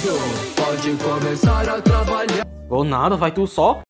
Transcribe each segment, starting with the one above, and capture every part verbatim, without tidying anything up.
Perfeito! Pode começar a trabalhar. Ou nada, vai tu só.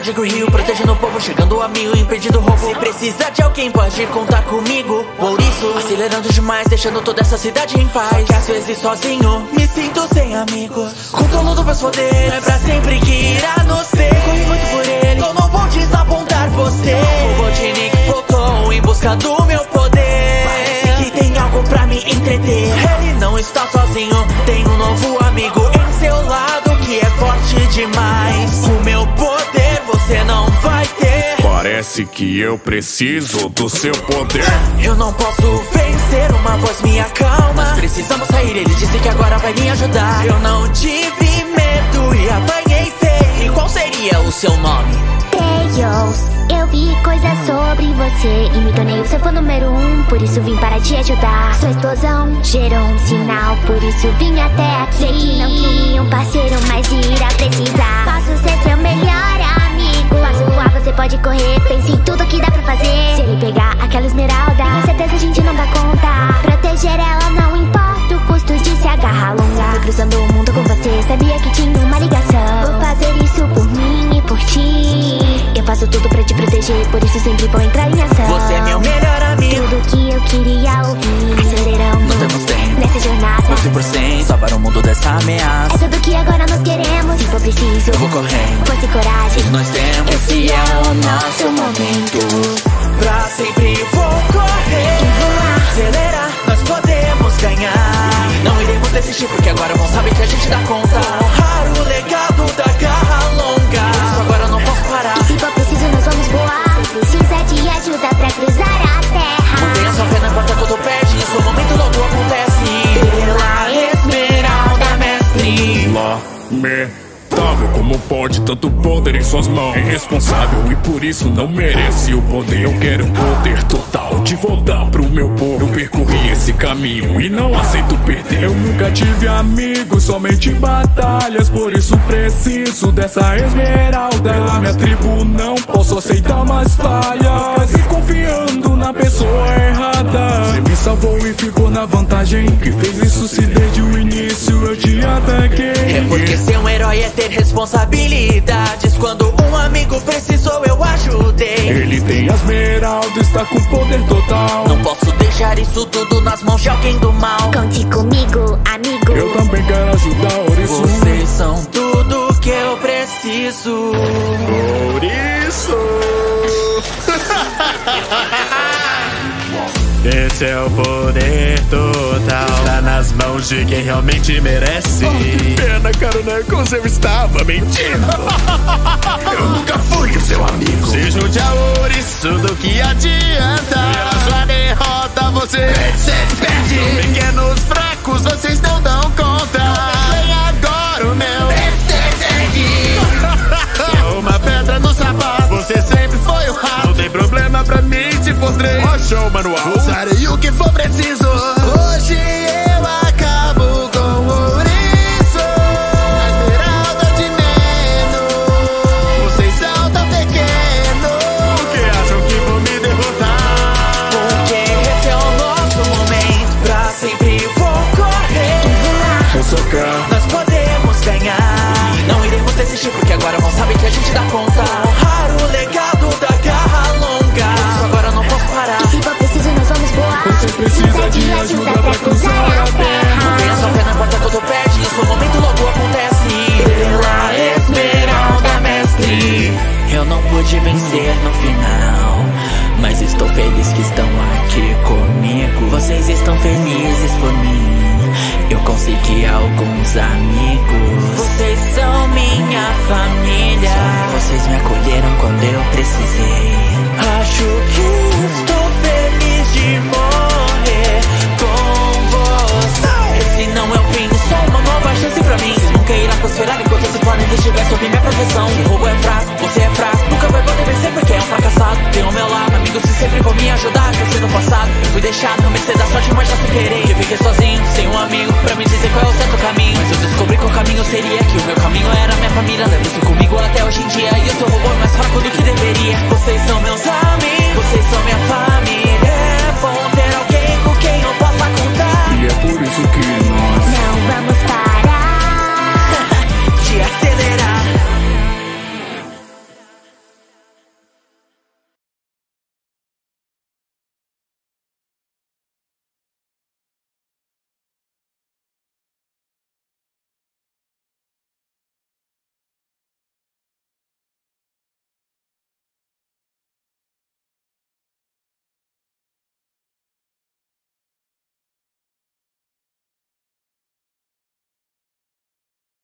Digo Rio, protegendo o povo, chegando a mil, impedindo o roubo. Se precisa de alguém, pode contar comigo. Por isso, acelerando demais, deixando toda essa cidade em paz. Só que às vezes sozinho, me sinto sem amigos. Controlo dos meus poderes, é pra sempre que irá nos ter. Corri muito por ele, eu não vou desapontar você. O Robotnik voltou em busca do meu poder. Parece que tem algo pra me entreter. Ele não está sozinho, tem um novo amigo em seu lado que é forte demais. O meu poder você não vai ter. Parece que eu preciso do seu poder. Eu não posso vencer, uma voz me acalma. Nós precisamos sair, ele disse que agora vai me ajudar. Eu não tive medo e apanhei feio. E qual seria o seu nome? Tails, eu vi coisas sobre você e me tornei o seu fã número um. Por isso vim para te ajudar. Sua explosão gerou um sinal, por isso vim até aqui. Sei que não queria um parceiro, mas irá precisar. Posso ser seu melhor amigo. Passo voar, você pode correr, pense em tudo que dá pra fazer. Se ele pegar aquela esmeralda, com certeza a gente não dá conta. Proteger ela não importa o custo de se agarrar longa. Cruzando o mundo com você, sabia que tinha uma ligação. Vou fazer isso por mim e por ti. Eu faço tudo pra te proteger, por isso sempre vou entrar em ação. Você é meu melhor amigo, tudo que eu queria ouvir. Aceleramos, não temos tempo nessa jornada, cem por cento salvar o mundo dessa ameaça. É tudo que agora nós queremos. Se for preciso, eu vou correndo. Força e coragem, nós temos. Esse é o nosso momento. Pra sempre vou correr e voar. Acelerar, nós podemos ganhar. Não iremos desistir, porque agora vão saber que a gente dá conta. Honrar o legado da garra longa. Por isso agora eu não posso parar. E se for preciso, nós vamos voar. Se precisa de ajuda pra cruzar a terra. Mantenha sua fé, não importa quanto perde. Isso o momento logo acontece. Pela esmeralda, mestre. Lá, me. Como pode tanto poder em suas mãos? É irresponsável e por isso não merece o poder. Eu quero o poder total de voltar pro meu povo. Eu percorri esse caminho e não aceito perder. Eu nunca tive amigos, somente batalhas. Por isso preciso dessa esmeralda. Pela minha tribo não posso aceitar mais falhas. E confiando na pessoa errada, você me salvou e ficou na vantagem. Que fez isso se desde o início eu te ataquei. É porque ser um herói é ter responsabilidades. Quando um amigo precisou, eu ajudei. Ele tem a esmeralda, está com poder total. Não posso deixar isso tudo nas mãos de alguém do mal. Conte comigo, amigo. Eu também quero ajudar, Oriço. Vocês são tudo que eu preciso, Oriço. Esse é o poder total. Tá nas mãos de quem realmente merece. Oh, que pena, cara, Knuckles, eu estava mentindo. Eu nunca fui o seu amigo. Se junte a Oriço, do que adianta? Pela sua derrota você perde, perde. Pequenos fracos, vocês não dão conta. Vem agora o meu perde. Uma pedra no sapato, você sempre foi o rato. Não tem problema pra mim. Achou o manual. Usarei o que for preciso. Hoje eu acabo com o Oriço. A esmeralda de menos. Vocês são tão pequenos. Porque acham que vou me derrotar. Porque esse é o nosso momento. Pra sempre vou correr. Vou socar. Nós podemos ganhar. Não iremos desistir, porque agora vão saber que a gente dá conta. Honrar o legado da garra longa. Você precisa de ajuda pra cruzar a terra. Não tenha sua fé, não importa quanto perde. Isso o momento logo acontece. Pela esmeralda, mestre. Eu não pude vencer no final, mas estou feliz que estão aqui comigo. Vocês estão felizes por mim. Eu consegui alguns amigos. Vocês são minha família. Só vocês me acolheram quando eu precisei. Acho que estou feliz de morrer com você. Esse não é o fim, só uma nova chance pra mim. Vocês nunca irá prosperar enquanto esse planeta estiver sob minha proteção. O roubo é fraco, você é fraco, nunca vai hoje em dia.